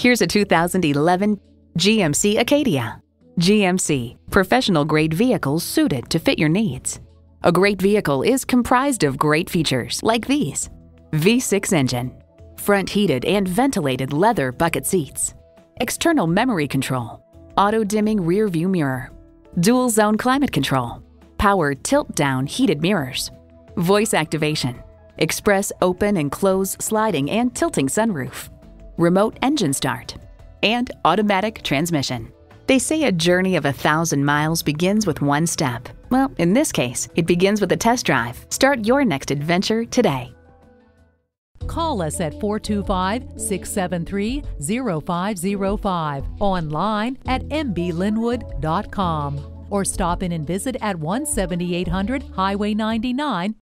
Here's a 2011 GMC Acadia. GMC, professional-grade vehicles suited to fit your needs. A great vehicle is comprised of great features like these: V6 engine, front heated and ventilated leather bucket seats, external memory control, auto-dimming rear-view mirror, dual-zone climate control, power tilt-down heated mirrors, voice activation, express open and close sliding and tilting sunroof, remote engine start, and automatic transmission. They say a journey of 1,000 miles begins with one step. Well, in this case, it begins with a test drive. Start your next adventure today. Call us at 425-673-0505, online at mblinwood.com, or stop in and visit at 17800 Highway 99,